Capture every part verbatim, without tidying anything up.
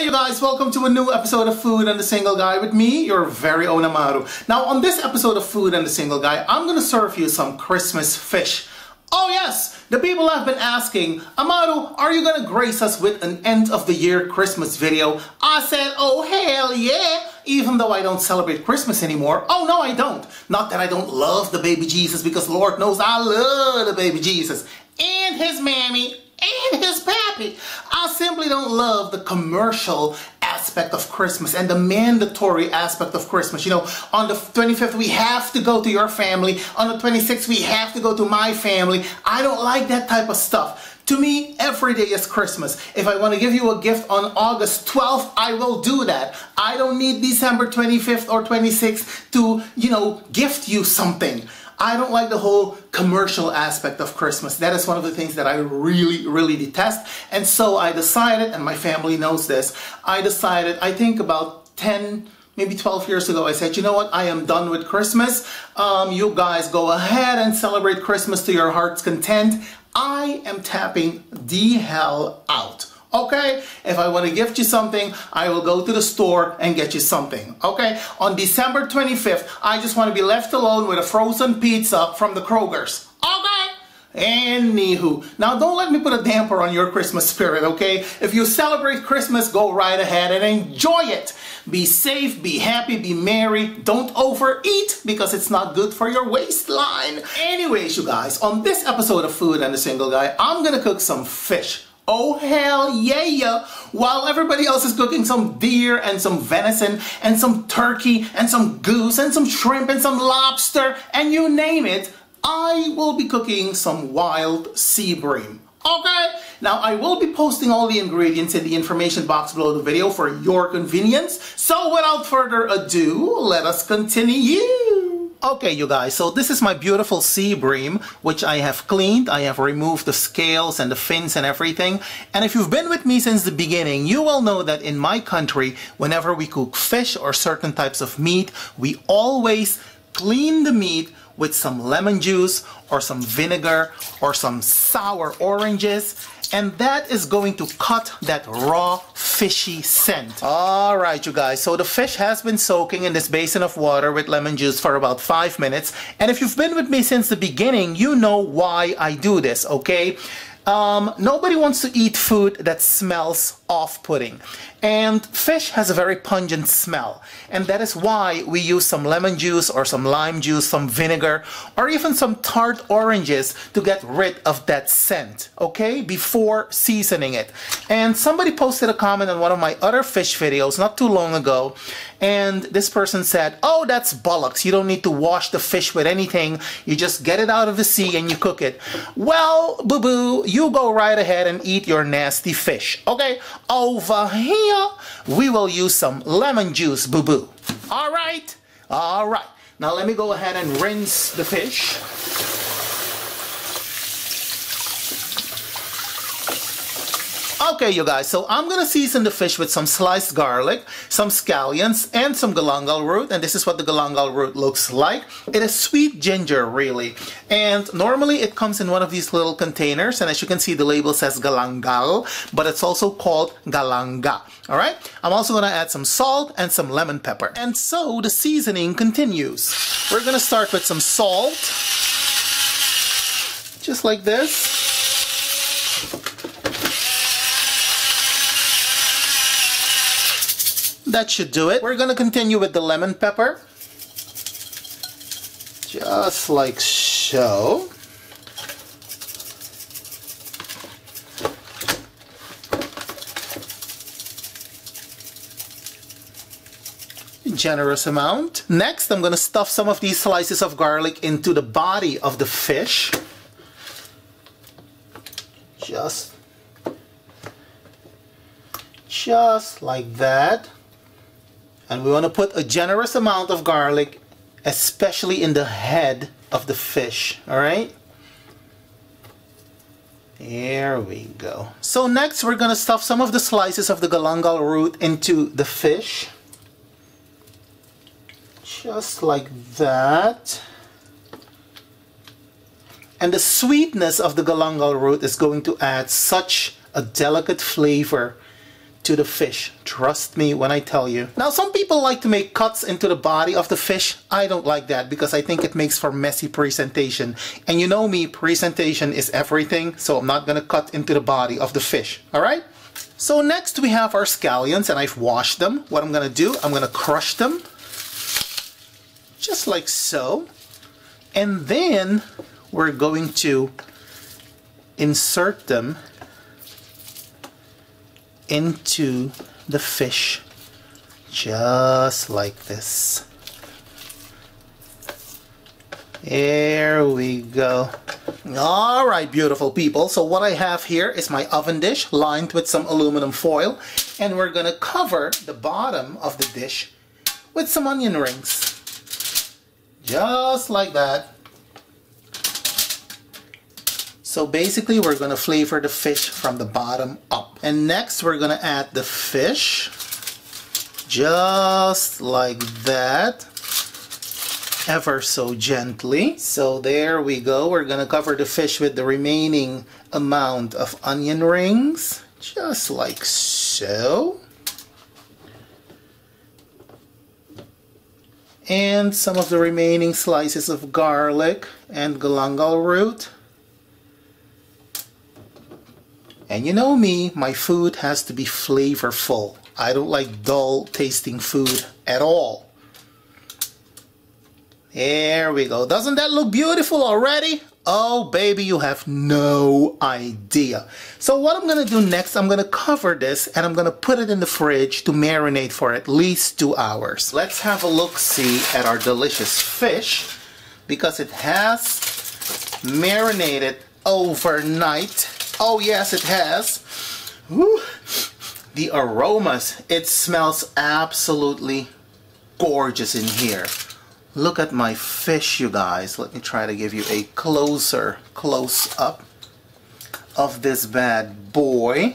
Hi you guys, welcome to a new episode of Food and the Single Guy with me, your very own Amaru. Now on this episode of Food and the Single Guy, I'm gonna serve you some Christmas fish. Oh yes, the people have been asking, Amaru, are you gonna grace us with an end of the year Christmas video? I said, oh hell yeah! Even though I don't celebrate Christmas anymore. Oh no, I don't. Not that I don't love the baby Jesus, because Lord knows I love the baby Jesus and his mammy and his pappy. I simply don't love the commercial aspect of Christmas and the mandatory aspect of Christmas. You know, on the twenty-fifth we have to go to your family, on the twenty-sixth we have to go to my family. I don't like that type of stuff. To me, every day is Christmas. If I want to give you a gift on August twelfth, I will do that. I don't need December twenty-fifth or twenty-sixth to, you know, gift you something. I don't like the whole commercial aspect of Christmas. That is one of the things that I really, really detest. And so I decided, and my family knows this, I decided, I think about ten, maybe twelve years ago, I said, you know what, I am done with Christmas. Um, you guys go ahead and celebrate Christmas to your heart's content. I am tapping the hell out. Okay, if I want to gift you something, I will go to the store and get you something. Okay, on December twenty-fifth, I just want to be left alone with a frozen pizza from the Kroger's. Okay, anywho, now don't let me put a damper on your Christmas spirit, okay? If you celebrate Christmas, go right ahead and enjoy it. Be safe, be happy, be merry. Don't overeat because it's not good for your waistline. Anyways, you guys, on this episode of Food and the Single Guy, I'm gonna cook some fish. Oh hell yeah! While everybody else is cooking some deer and some venison and some turkey and some goose and some shrimp and some lobster and you name it, I will be cooking some wild sea bream. Okay? Now I will be posting all the ingredients in the information box below the video for your convenience. So without further ado, let us continue. Okay you guys, so this is my beautiful sea bream, which I have cleaned. I have removed the scales and the fins and everything. And if you've been with me since the beginning, you will know that in my country, whenever we cook fish or certain types of meat, we always clean the meat with some lemon juice or some vinegar or some sour oranges. And that is going to cut that raw fishy scent. Alright you guys, so the fish has been soaking in this basin of water with lemon juice for about five minutes. And if you've been with me since the beginning, you know why I do this, okay? Um, nobody wants to eat food that smells off-putting. And fish has a very pungent smell. And that is why we use some lemon juice or some lime juice, some vinegar, or even some tart oranges to get rid of that scent, okay, before seasoning it. And somebody posted a comment on one of my other fish videos not too long ago, and this person said, oh, that's bollocks. You don't need to wash the fish with anything. You just get it out of the sea and you cook it. Well, boo-boo, you go right ahead and eat your nasty fish, okay? Over here, we will use some lemon juice, boo-boo. All right, all right. Now let me go ahead and rinse the fish. Okay, you guys, so I'm gonna season the fish with some sliced garlic, some scallions, and some galangal root, and this is what the galangal root looks like. It is sweet ginger, really. And normally it comes in one of these little containers, and as you can see, the label says galangal, but it's also called galanga, all right? I'm also gonna add some salt and some lemon pepper. And so the seasoning continues. We're gonna start with some salt, just like this. That should do it. We're gonna continue with the lemon pepper. Just like so. Generous amount. Next, I'm gonna stuff some of these slices of garlic into the body of the fish. Just, just like that. And we want to put a generous amount of garlic, especially in the head of the fish, all right? There we go. So next, we're going to stuff some of the slices of the galangal root into the fish. Just like that. And the sweetness of the galangal root is going to add such a delicate flavor to the fish. Trust me when I tell you. Now, some people like to make cuts into the body of the fish. I don't like that because I think it makes for messy presentation. And you know me, presentation is everything, so I'm not gonna cut into the body of the fish, all right? So next we have our scallions, and I've washed them. What I'm gonna do, I'm gonna crush them, just like so. And then we're going to insert them into the fish, just like this. There we go. All right, beautiful people. So what I have here is my oven dish lined with some aluminum foil, and we're gonna cover the bottom of the dish with some onion rings, just like that. So basically we're gonna flavor the fish from the bottom up. And next we're gonna add the fish, just like that, ever so gently. So there we go. We're gonna cover the fish with the remaining amount of onion rings, just like so. And some of the remaining slices of garlic and galangal root. And you know me, my food has to be flavorful. I don't like dull tasting food at all. There we go. Doesn't that look beautiful already? Oh baby, you have no idea. So what I'm gonna do next, I'm gonna cover this and I'm gonna put it in the fridge to marinate for at least two hours. Let's have a look-see at our delicious fish, because it has marinated overnight. Oh yes, it has. Woo. The aromas, it smells absolutely gorgeous in here. Look at my fish, you guys. Let me try to give you a closer close up of this bad boy.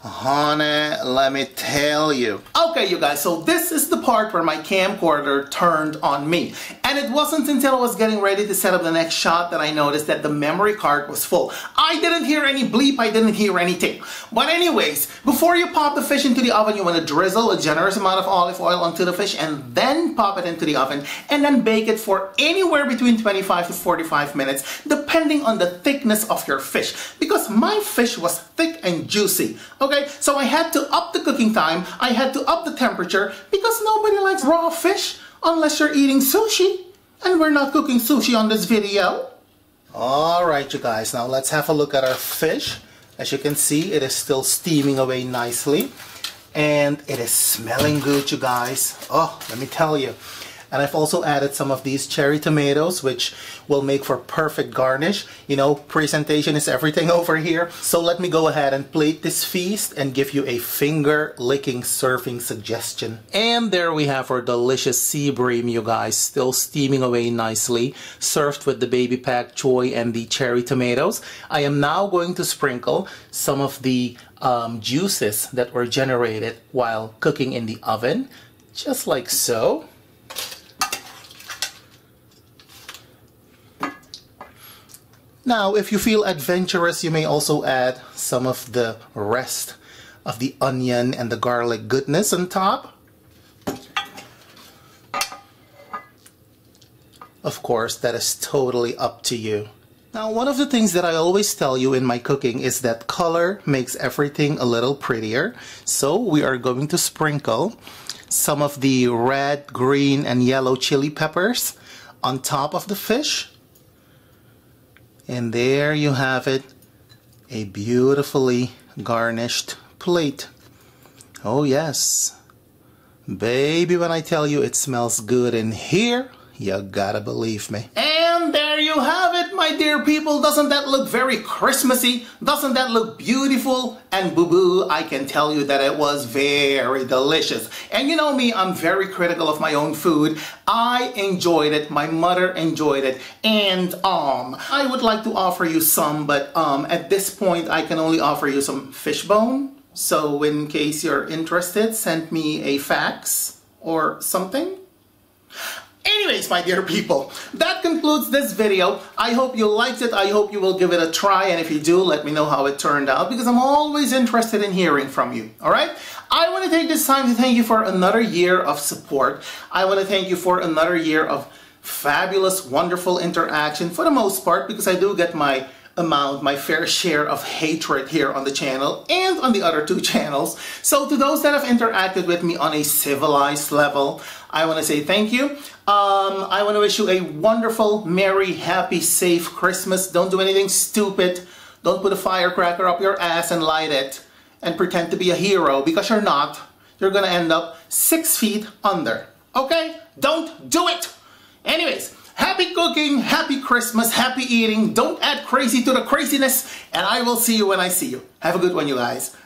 Honey, let me tell you. Okay, you guys, so this is the part where my camcorder turned on me. And it wasn't until I was getting ready to set up the next shot that I noticed that the memory card was full. I didn't hear any bleep, I didn't hear anything. But anyways, before you pop the fish into the oven, you want to drizzle a generous amount of olive oil onto the fish and then pop it into the oven and then bake it for anywhere between twenty-five to forty-five minutes, depending on the thickness of your fish. Because my fish was thick and juicy. Okay, so I had to up the cooking time, I had to up the temperature, because nobody likes raw fish unless you're eating sushi, and we're not cooking sushi on this video. Alright you guys, now let's have a look at our fish. As you can see, it is still steaming away nicely, and it is smelling good, you guys. Oh, let me tell you. And I've also added some of these cherry tomatoes, which will make for perfect garnish. You know, presentation is everything over here. So let me go ahead and plate this feast and give you a finger-licking serving suggestion. And there we have our delicious sea bream, you guys. Still steaming away nicely. Served with the baby pak choy and the cherry tomatoes. I am now going to sprinkle some of the um, juices that were generated while cooking in the oven. Just like so. Now, if you feel adventurous, you may also add some of the rest of the onion and the garlic goodness on top. Of course, that is totally up to you. Now, one of the things that I always tell you in my cooking is that color makes everything a little prettier. So we are going to sprinkle some of the red, green, and yellow chili peppers on top of the fish. And there you have it, a beautifully garnished plate. Oh yes, baby, when I tell you it smells good in here, you gotta believe me. And there you have it, my dear people. Doesn't that look very Christmassy? Doesn't that look beautiful? And boo-boo, I can tell you that it was very delicious. And you know me, I'm very critical of my own food. I enjoyed it, my mother enjoyed it, and um, I would like to offer you some, but um, at this point, I can only offer you some fish bone. So in case you're interested, send me a fax or something. Anyways, my dear people, that concludes this video. I hope you liked it. I hope you will give it a try, and if you do, let me know how it turned out, because I'm always interested in hearing from you. All right? I want to take this time to thank you for another year of support. I want to thank you for another year of fabulous, wonderful interaction, for the most part, because I do get my amount, my fair share of hatred here on the channel and on the other two channels. So to those that have interacted with me on a civilized level, I want to say thank you. Um, I want to wish you a wonderful, merry, happy, safe Christmas. Don't do anything stupid. Don't put a firecracker up your ass and light it and pretend to be a hero, because you're not. You're going to end up six feet under. Okay? Don't do it! Anyways, happy cooking, happy Christmas, happy eating. Don't add crazy to the craziness, and I will see you when I see you. Have a good one, you guys.